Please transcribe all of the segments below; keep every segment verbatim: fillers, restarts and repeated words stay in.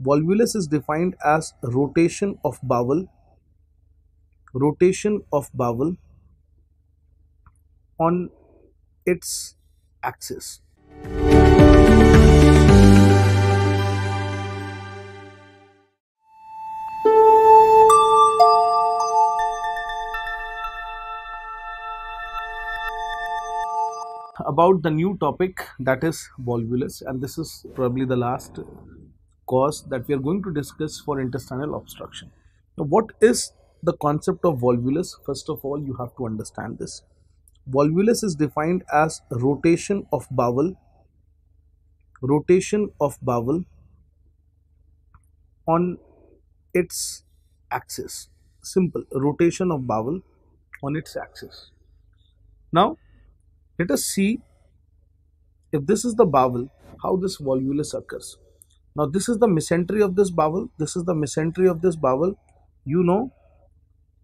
Volvulus is defined as rotation of bowel, rotation of bowel on its axis. About the new topic, that is volvulus, and this is probably the last cause that we are going to discuss for intestinal obstruction. Now, what is the concept of volvulus? First of all, you have to understand this. Volvulus is defined as rotation of bowel, rotation of bowel on its axis. Simple, rotation of bowel on its axis. Now, let us see if this is the bowel, how this volvulus occurs. Now, this is the mesentery of this bowel. This is the mesentery of this bowel. You know,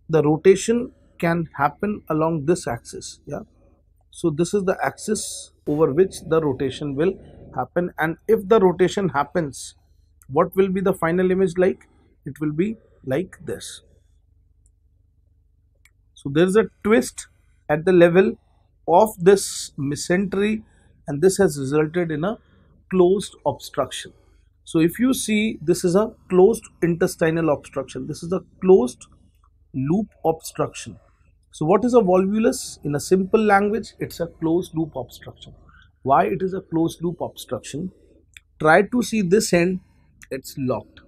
the rotation can happen along this axis. Yeah. So, this is the axis over which the rotation will happen. And if the rotation happens, what will be the final image like? It will be like this. So, there is a twist at the level of this mesentery, and this has resulted in a closed obstruction. So if you see, this is a closed intestinal obstruction. This is a closed loop obstruction. So what is a volvulus? In a simple language, it's a closed loop obstruction. Why it is a closed loop obstruction? Try to see this end, it's locked.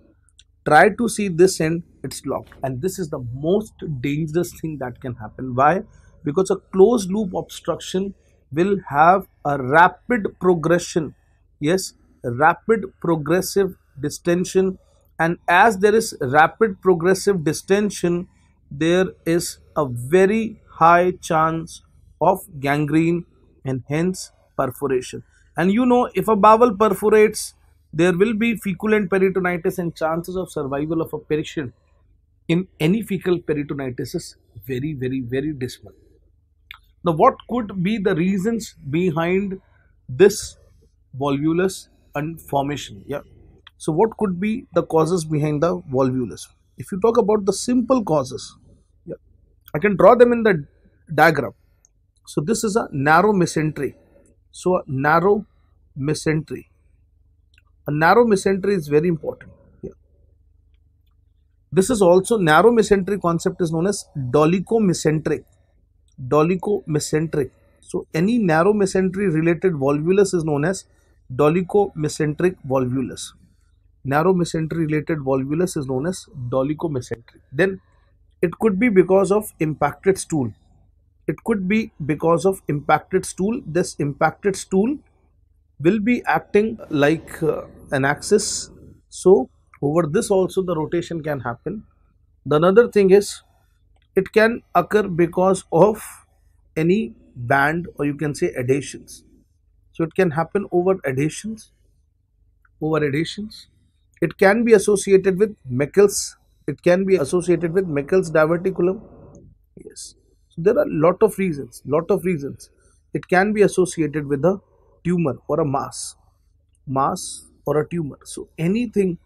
Try to see this end, it's locked. And this is the most dangerous thing that can happen. Why? Because a closed loop obstruction will have a rapid progression, yes, rapid progressive distension, and as there is rapid progressive distension, there is a very high chance of gangrene and hence perforation. And you know, if a bowel perforates, there will be fecal and peritonitis, and chances of survival of a patient in any fecal peritonitis is very, very, very dismal. Now, what could be the reasons behind this volvulus and formation? Yeah. So, what could be the causes behind the volvulus? If you talk about the simple causes, yeah, I can draw them in the diagram. So, this is a narrow mesentery. So, a narrow mesentery. A narrow mesentery is very important. Yeah. This is also narrow mesentery concept is known as dolichomesenteric. Dolichomesenteric. So, any narrow mesentery related volvulus is known as dolichomesenteric volvulus. Narrow mesentery related volvulus is known as dolichomesenteric. Then it could be because of impacted stool. It could be because of impacted stool. This impacted stool will be acting like uh, an axis. So, over this also the rotation can happen. The another thing is, it can occur because of any band, or you can say adhesions. So it can happen over adhesions, over adhesions. It can be associated with Meckel's, it can be associated with Meckel's diverticulum. Yes. So there are lot of reasons, lot of reasons. It can be associated with a tumor or a mass, mass or a tumor. So anything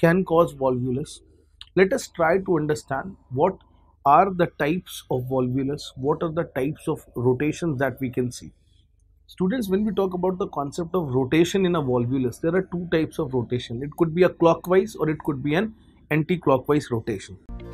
can cause volvulus. Let us try to understand what are the types of volvulus, what are the types of rotations that we can see. Students, when we talk about the concept of rotation in a volvulus, there are two types of rotation. It could be a clockwise or it could be an anti-clockwise rotation.